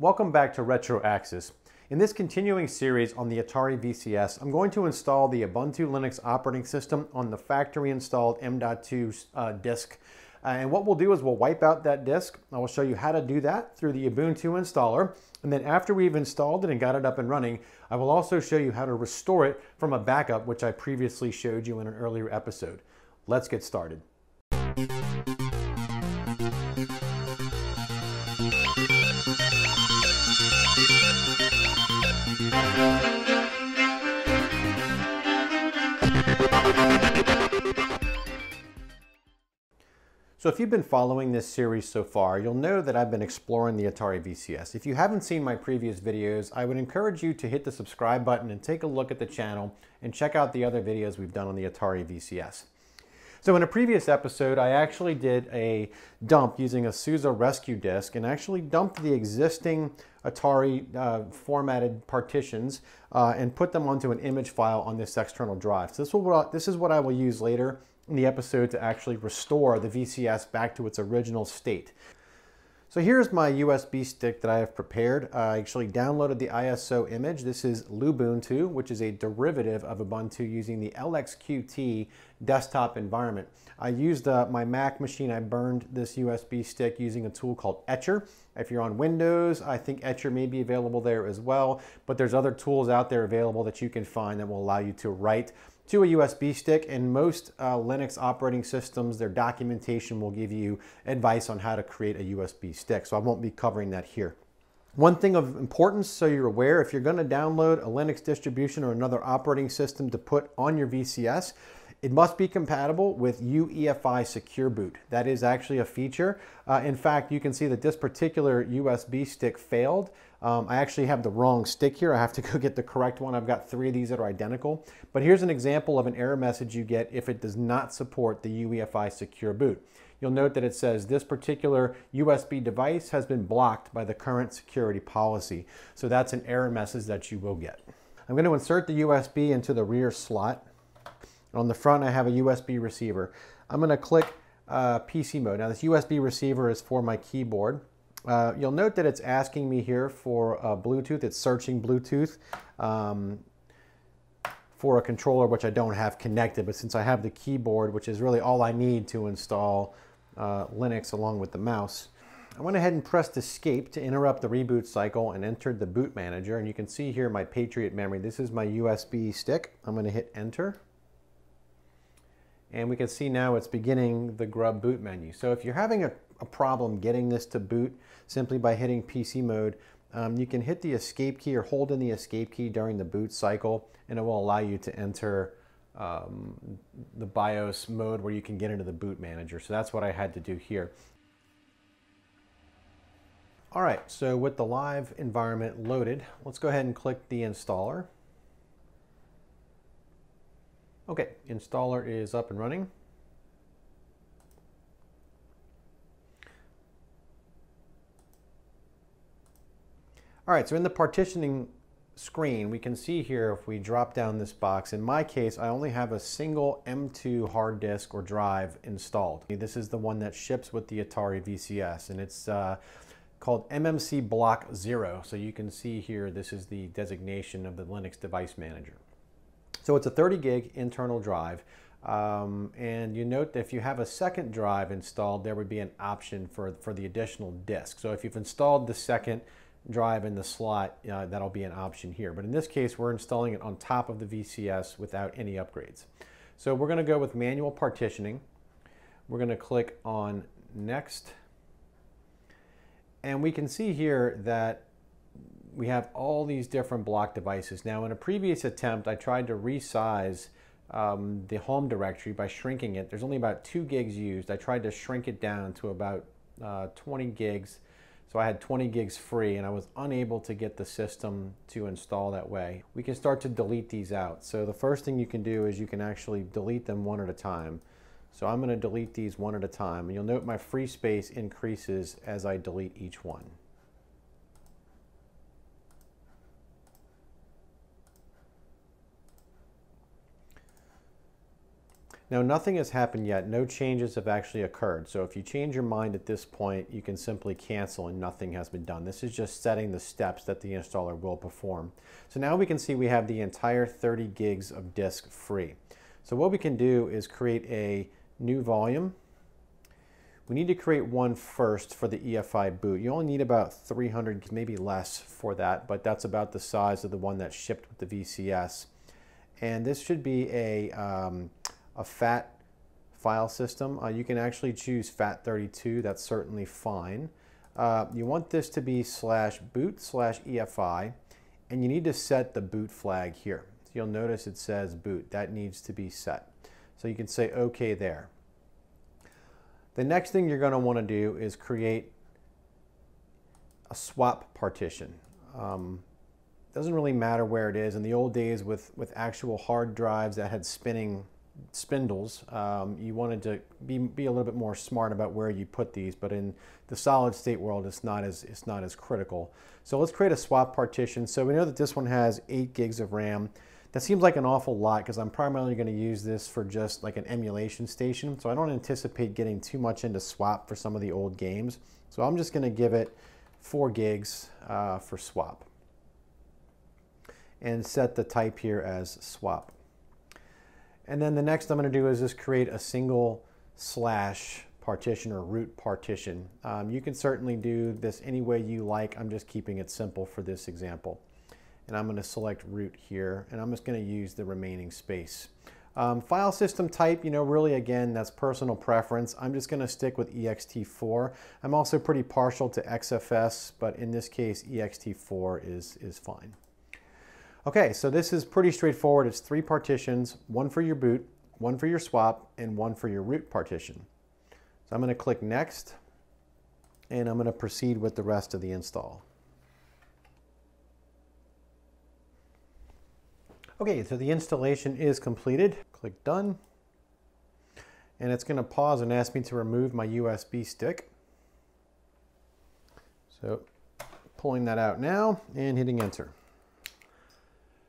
Welcome back to Retro Axis. In this continuing series on the Atari VCS, I'm going to install the Ubuntu Linux operating system on the factory installed M.2 disk. And what we'll do is we'll wipe out that disk. I will show you how to do that through the Ubuntu installer. And then after we've installed it and got it up and running, I will also show you how to restore it from a backup, which I previously showed you in an earlier episode. Let's get started. So if you've been following this series so far, you'll know that I've been exploring the Atari VCS. If you haven't seen my previous videos, I would encourage you to hit the subscribe button and take a look at the channel and check out the other videos we've done on the Atari VCS. So in a previous episode, I actually did a dump using a SUSE rescue disk and actually dumped the existing Atari formatted partitions and put them onto an image file on this external drive. So this is what I will use later in the episode to actually restore the VCS back to its original state. So here's my USB stick that I have prepared. I actually downloaded the ISO image. This is Lubuntu, which is a derivative of Ubuntu using the LXQT desktop environment. I used my Mac machine. I burned this USB stick using a tool called Etcher. If you're on Windows, I think Etcher may be available there as well, but there's other tools out there available that you can find that will allow you to write to a USB stick, and most Linux operating systems, their documentation will give you advice on how to create a USB stick, so I won't be covering that here. One thing of importance, so you're aware, if you're gonna download a Linux distribution or another operating system to put on your VCS, it must be compatible with UEFI Secure Boot. That is actually a feature. In fact, you can see that this particular USB stick failed. I actually have the wrong stick here. I have to go get the correct one. I've got three of these that are identical. But here's an example of an error message you get if it does not support the UEFI Secure Boot. You'll note that it says this particular USB device has been blocked by the current security policy. So that's an error message that you will get. I'm going to insert the USB into the rear slot. On the front, I have a USB receiver. I'm gonna click PC mode. Now this USB receiver is for my keyboard. You'll note that it's asking me here for Bluetooth. It's searching Bluetooth for a controller, which I don't have connected, but since I have the keyboard, which is really all I need to install Linux along with the mouse, I went ahead and pressed escape to interrupt the reboot cycle and entered the boot manager. And you can see here my Patriot memory. This is my USB stick. I'm gonna hit enter. And we can see now it's beginning the Grub boot menu. So if you're having a problem getting this to boot simply by hitting PC mode, you can hit the escape key or hold in the escape key during the boot cycle, and it will allow you to enter the BIOS mode where you can get into the boot manager. So that's what I had to do here. All right, so with the live environment loaded, let's go ahead and click the installer. Okay, installer is up and running. All right, so in the partitioning screen, we can see here if we drop down this box, in my case, I only have a single M.2 hard disk or drive installed. This is the one that ships with the Atari VCS, and it's called MMC Block Zero. So you can see here, this is the designation of the Linux device manager. So it's a 30 gig internal drive, and you note that if you have a second drive installed, there would be an option for the additional disk. So if you've installed the second drive in the slot, that'll be an option here. But in this case, we're installing it on top of the VCS without any upgrades. So we're gonna go with manual partitioning. We're gonna click on next. And we can see here that we have all these different block devices. Now in a previous attempt, I tried to resize the home directory by shrinking it. There's only about 2 gigs used. I tried to shrink it down to about 20 gigs. So I had 20 gigs free and I was unable to get the system to install that way. We can start to delete these out. So the first thing you can do is you can actually delete them one at a time. So I'm gonna delete these one at a time. And you'll note my free space increases as I delete each one. Now, nothing has happened yet. No changes have actually occurred. So if you change your mind at this point, you can simply cancel and nothing has been done. This is just setting the steps that the installer will perform. So now we can see we have the entire 30 gigs of disk free. So what we can do is create a new volume. We need to create one first for the EFI boot. You only need about 300, maybe less for that, but that's about the size of the one that shipped with the VCS. And this should be a FAT file system. You can actually choose FAT32, that's certainly fine. You want this to be /boot/EFI, and you need to set the boot flag here. So you'll notice it says boot. That needs to be set. So you can say OK there. The next thing you're going to want to do is create a swap partition. Doesn't really matter where it is. In the old days with actual hard drives that had spinning spindles, you wanted to be a little bit more smart about where you put these, but in the solid state world, it's not as critical. So let's create a swap partition. So we know that this one has 8 gigs of RAM. That seems like an awful lot because I'm primarily going to use this for just like an emulation station. So I don't anticipate getting too much into swap for some of the old games. So I'm just going to give it 4 gigs for swap and set the type here as swap. And then the next I'm going to do is just create a single / partition or root partition. You can certainly do this any way you like. I'm just keeping it simple for this example. And I'm going to select root here, and I'm just going to use the remaining space. File system type, you know, really, again, that's personal preference. I'm just going to stick with ext4. I'm also pretty partial to XFS, but in this case, ext4 is fine. Okay, so this is pretty straightforward. It's 3 partitions, one for your boot, one for your swap, and one for your root partition. So I'm going to click Next, and I'm going to proceed with the rest of the install. Okay, so the installation is completed. Click Done. And it's going to pause and ask me to remove my USB stick. So pulling that out now and hitting Enter.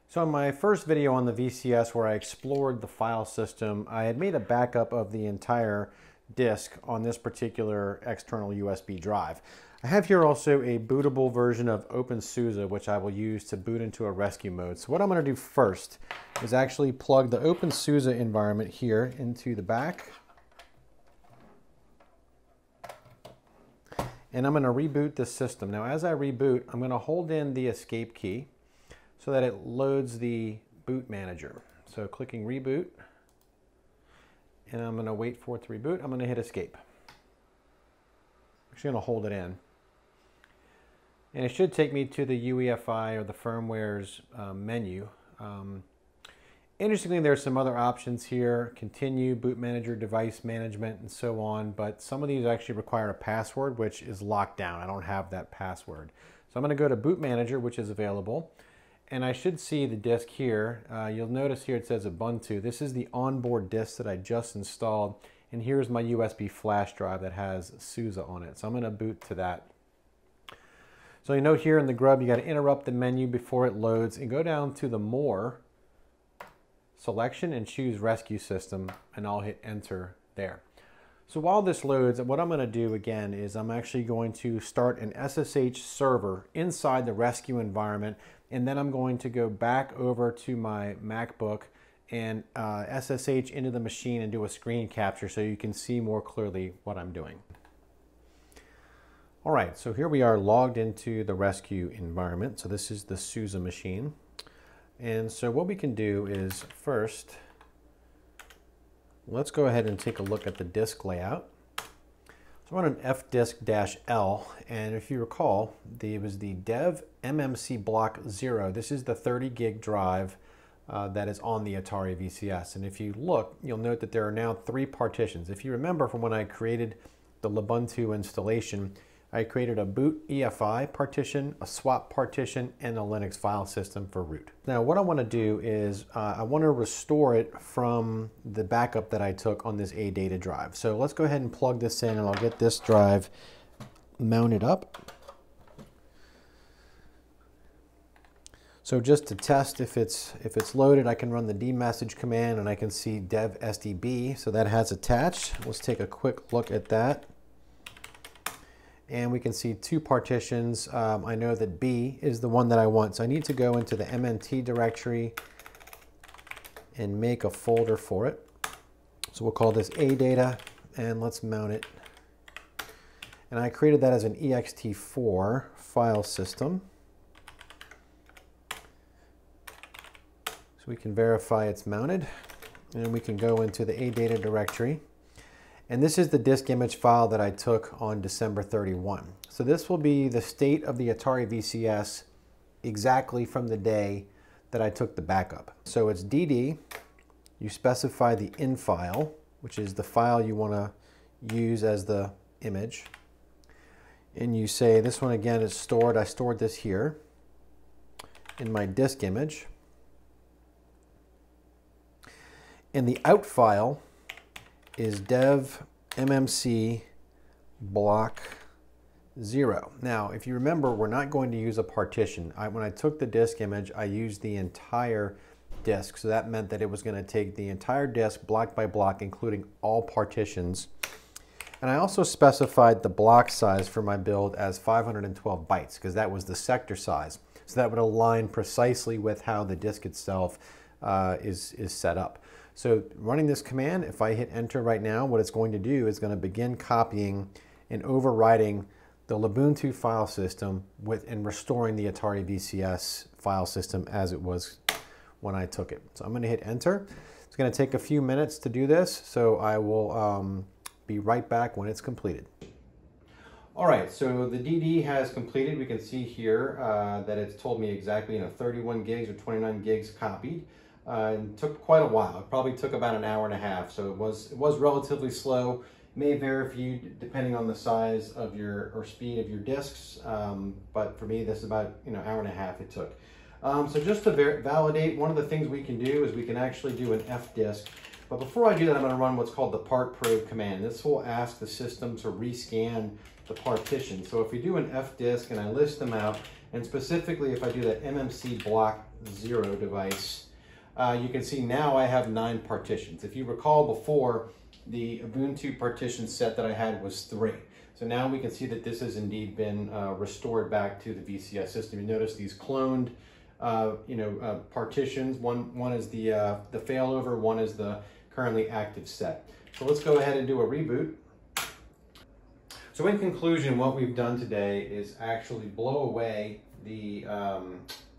So in my first video on the VCS where I explored the file system, I had made a backup of the entire disk on this particular external USB drive. I have here also a bootable version of OpenSUSE, which I will use to boot into a rescue mode. So what I'm going to do first is actually plug the OpenSUSE environment here into the back. And I'm going to reboot this system. Now, as I reboot, I'm going to hold in the escape key so that it loads the boot manager. So clicking reboot, and I'm going to wait for it to reboot. I'm going to hit escape. I'm actually going to hold it in. And it should take me to the UEFI or the firmware's menu. Interestingly, there's some other options here, continue, boot manager, device management, and so on. But some of these actually require a password, which is locked down. I don't have that password. So I'm going to go to boot manager, which is available. And I should see the disk here. You'll notice here it says Ubuntu. This is the onboard disk that I just installed. And here's my USB flash drive that has SUSE on it. So I'm going to boot to that. So you note here in the Grub, you got to interrupt the menu before it loads and go down to the More selection and choose Rescue System, and I'll hit Enter there. So while this loads, what I'm going to do again is I'm actually going to start an SSH server inside the rescue environment, and then I'm going to go back over to my MacBook and SSH into the machine and do a screen capture so you can see more clearly what I'm doing. All right, so here we are logged into the rescue environment. So this is the SUSE machine. And so what we can do is first, let's go ahead and take a look at the disk layout. So I'm on an fdisk-l, and if you recall, it was the dev MMC Block 0. This is the 30 gig drive that is on the Atari VCS. And if you look, you'll note that there are now 3 partitions. If you remember from when I created the Lubuntu installation, I created a boot EFI partition, a swap partition, and a Linux file system for root. Now what I want to do is I want to restore it from the backup that I took on this ADATA drive. So let's go ahead and plug this in, and I'll get this drive mounted up. So just to test if it's loaded, I can run the dmessage command and I can see dev sdb, so that has attached. Let's take a quick look at that. And we can see two partitions. I know that B is the one that I want. So I need to go into the MMT directory and make a folder for it. So we'll call this ADATA and let's mount it. And I created that as an ext4 file system. We can verify it's mounted, and we can go into the ADATA directory. And this is the disk image file that I took on December 31. So this will be the state of the Atari VCS exactly from the day that I took the backup. So it's DD, you specify the in file, which is the file you wanna use as the image. And you say this one again is stored, I stored this here in my disk image. And the out file is dev MMC Block Zero. Now, if you remember, we're not going to use a partition. When I took the disk image, I used the entire disk. So that meant that it was going to take the entire disk block by block, including all partitions. And I also specified the block size for my build as 512 bytes because that was the sector size. So that would align precisely with how the disk itself is set up. So running this command, if I hit enter right now, what it's going to do is going to begin copying and overwriting the Lubuntu file system and restoring the Atari VCS file system as it was when I took it. So I'm going to hit enter. It's going to take a few minutes to do this, so I will be right back when it's completed. All right, so the DD has completed. We can see here that it's told me exactly, 31 gigs or 29 gigs copied. And took quite a while. It probably took about an hour and a half, so it was relatively slow. It may vary for you depending on the size of your or speed of your discs, but for me, this is about hour and a half it took. So just to validate, one of the things we can do is we can actually do an fdisk. But before I do that, I'm going to run what's called the part probe command. This will ask the system to rescan the partition. So if we do an fdisk and I list them out, and specifically if I do that MMC Block Zero device. You can see now I have 9 partitions. If you recall before, the Ubuntu partition set that I had was 3. So now we can see that this has indeed been restored back to the VCS system. You notice these cloned partitions. One is the failover, one is the currently active set. So let's go ahead and do a reboot. So in conclusion, what we've done today is actually blow away the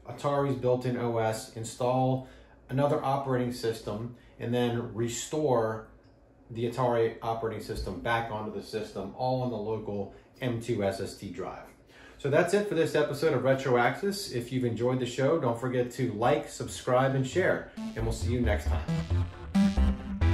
Atari's built-in OS, install another operating system, and then restore the Atari operating system back onto the system, all on the local M.2 SSD drive. So that's it for this episode of Retro Axis. If you've enjoyed the show, don't forget to like, subscribe, and share, and we'll see you next time.